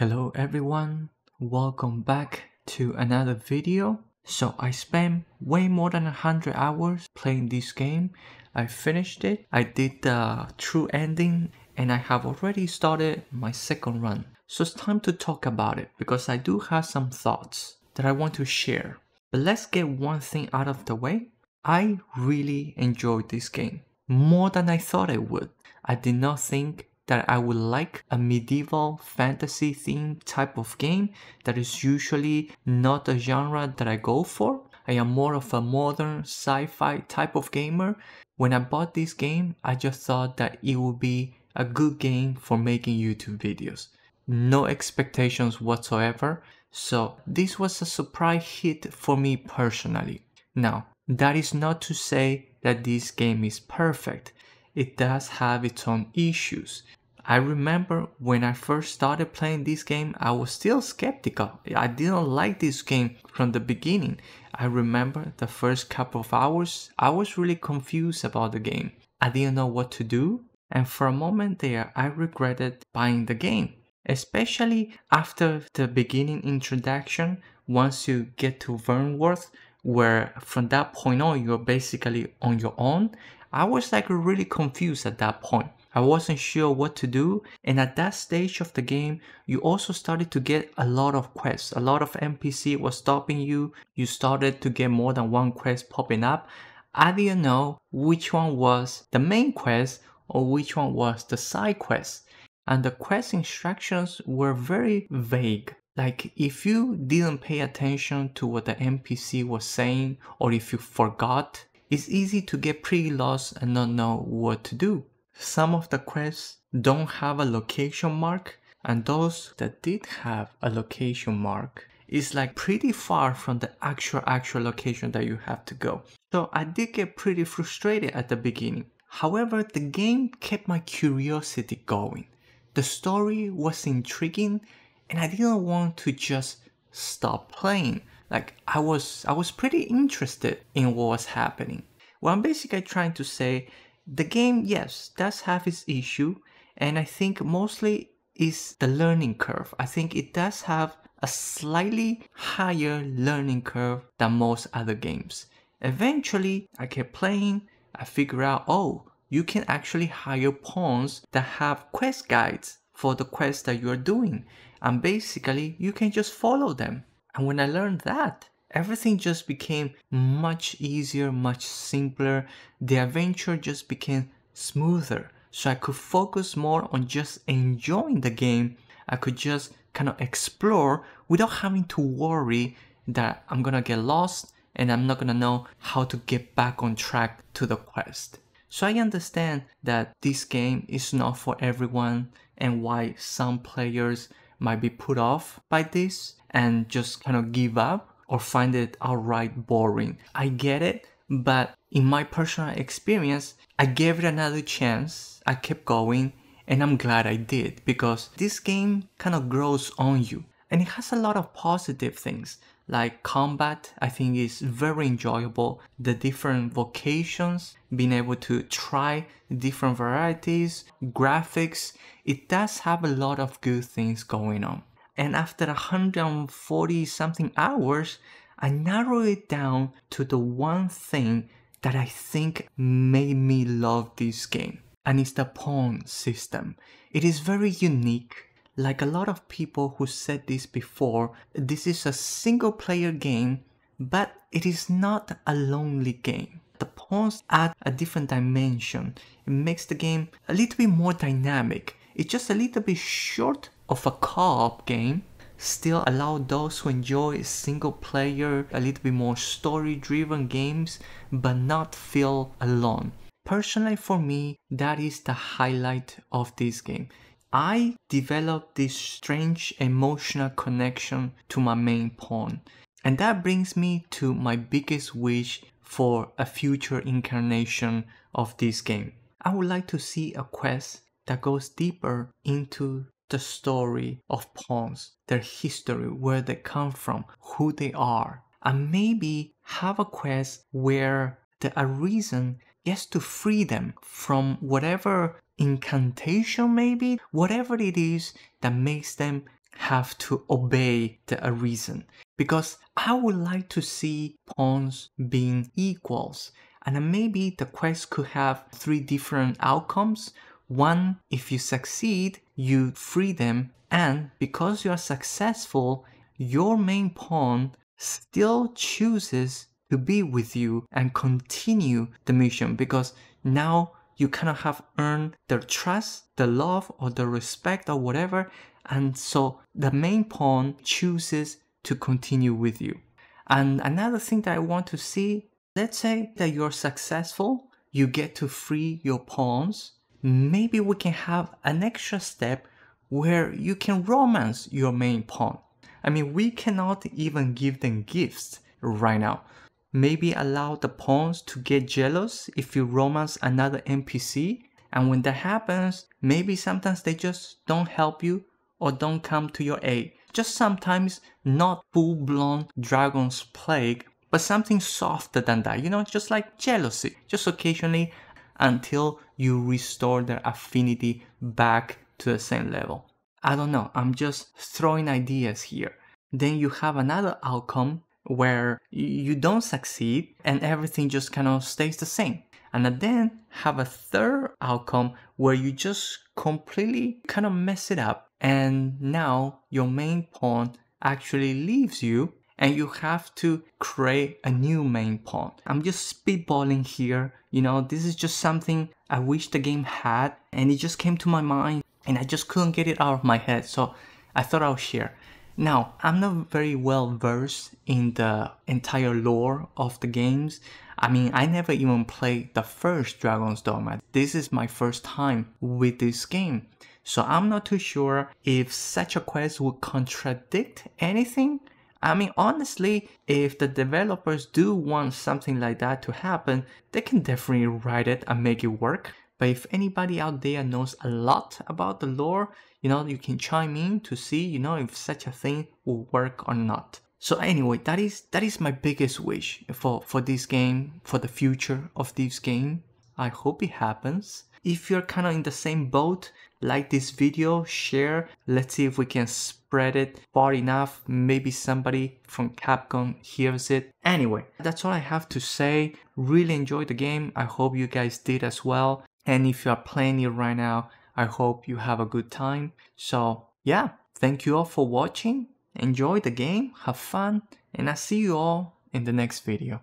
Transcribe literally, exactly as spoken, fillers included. Hello everyone, welcome back to another video. So I spent way more than one hundred hours playing this game. I finished it, I did the true ending, and I have already started my second run. So it's time to talk about it, because I do have some thoughts that I want to share. But let's get one thing out of the way. I really enjoyed this game, more than I thought I would. I did not think that I would like a medieval fantasy theme type of game. That is usually not a genre that I go for. I am more of a modern sci-fi type of gamer. When I bought this game, I just thought that it would be a good game for making YouTube videos. No expectations whatsoever. So this was a surprise hit for me personally. Now, that is not to say that this game is perfect. It does have its own issues. I remember when I first started playing this game, I was still skeptical. I didn't like this game from the beginning. I remember the first couple of hours, I was really confused about the game. I didn't know what to do, and for a moment there, I regretted buying the game. Especially after the beginning introduction, once you get to Vernworth, where from that point on, you're basically on your own. I was like really confused at that point. I wasn't sure what to do, and at that stage of the game, you also started to get a lot of quests. A lot of N P C was stopping you. You started to get more than one quest popping up. I didn't know which one was the main quest or which one was the side quest. And the quest instructions were very vague. Like, if you didn't pay attention to what the N P C was saying, or if you forgot, it's easy to get pretty lost and not know what to do. Some of the quests don't have a location mark, and those that did have a location mark is like pretty far from the actual actual location that you have to go. So I did get pretty frustrated at the beginning. However, the game kept my curiosity going. The story was intriguing, and I didn't want to just stop playing. Like, I was I was pretty interested in what was happening. Well, I'm basically trying to say the game, yes, does have its issue, and I think mostly is the learning curve. I think it does have a slightly higher learning curve than most other games. Eventually, I kept playing, I figured out, oh, you can actually hire pawns that have quest guides for the quests that you're doing, and basically, you can just follow them. And when I learned that, everything just became much easier, much simpler. The adventure just became smoother. So I could focus more on just enjoying the game. I could just kind of explore without having to worry that I'm gonna get lost and I'm not gonna know how to get back on track to the quest. So I understand that this game is not for everyone and why some players might be put off by this and just kind of give up or find it outright boring. I get it, but in my personal experience, I gave it another chance, I kept going, and I'm glad I did, because this game kind of grows on you, and it has a lot of positive things, like combat. I think is very enjoyable, the different vocations, being able to try different varieties, graphics. It does have a lot of good things going on. And after one hundred forty something hours, I narrowed it down to the one thing that I think made me love this game. And it's the pawn system. It is very unique. Like a lot of people who said this before, this is a single player game, but it is not a lonely game. The pawns add a different dimension. It makes the game a little bit more dynamic. It's just a little bit short of a co-op game, still allow those who enjoy single player, a little bit more story driven games, but not feel alone. Personally for me, that is the highlight of this game. I developed this strange emotional connection to my main pawn. And that brings me to my biggest wish for a future incarnation of this game. I would like to see a quest that goes deeper into the story of pawns, their history, where they come from, who they are, and maybe have a quest where the Arisen gets to free them from whatever incantation, maybe, whatever it is that makes them have to obey the Arisen, because I would like to see pawns being equals, and maybe the quest could have three different outcomes. One, if you succeed, you free them, and because you are successful, your main pawn still chooses to be with you and continue the mission, because now you kind of have earned their trust, the love, or the respect, or whatever, and so the main pawn chooses to continue with you. And another thing that I want to see, let's say that you're successful, you get to free your pawns, maybe we can have an extra step where you can romance your main pawn. I mean, we cannot even give them gifts right now. Maybe allow the pawns to get jealous if you romance another N P C, and when that happens, maybe sometimes they just don't help you or don't come to your aid. Just sometimes, not full-blown Dragon's Plague, but something softer than that, you know, just like jealousy, just occasionally, until you restore their affinity back to the same level. I don't know, I'm just throwing ideas here. Then you have another outcome where you don't succeed and everything just kind of stays the same. And then have a third outcome where you just completely kind of mess it up, and now your main pawn actually leaves you and you have to create a new main pawn. I'm just spitballing here, you know, this is just something I wish the game had and it just came to my mind and I just couldn't get it out of my head, so I thought I'll share. Now, I'm not very well versed in the entire lore of the games. I mean, I never even played the first Dragon's Dogma. This is my first time with this game. So I'm not too sure if such a quest would contradict anything. I mean, honestly, if the developers do want something like that to happen, they can definitely write it and make it work. But if anybody out there knows a lot about the lore, you know, you can chime in to see, you know, if such a thing will work or not. So anyway, that is that is my biggest wish for, for this game, for the future of this game. I hope it happens. If you're kind of in the same boat, like this video, share. Let's see if we can spread it far enough. Maybe somebody from Capcom hears it. Anyway, that's all I have to say. Really enjoyed the game. I hope you guys did as well. And if you are playing it right now, I hope you have a good time. So yeah, thank you all for watching. Enjoy the game, have fun, and I'll see you all in the next video.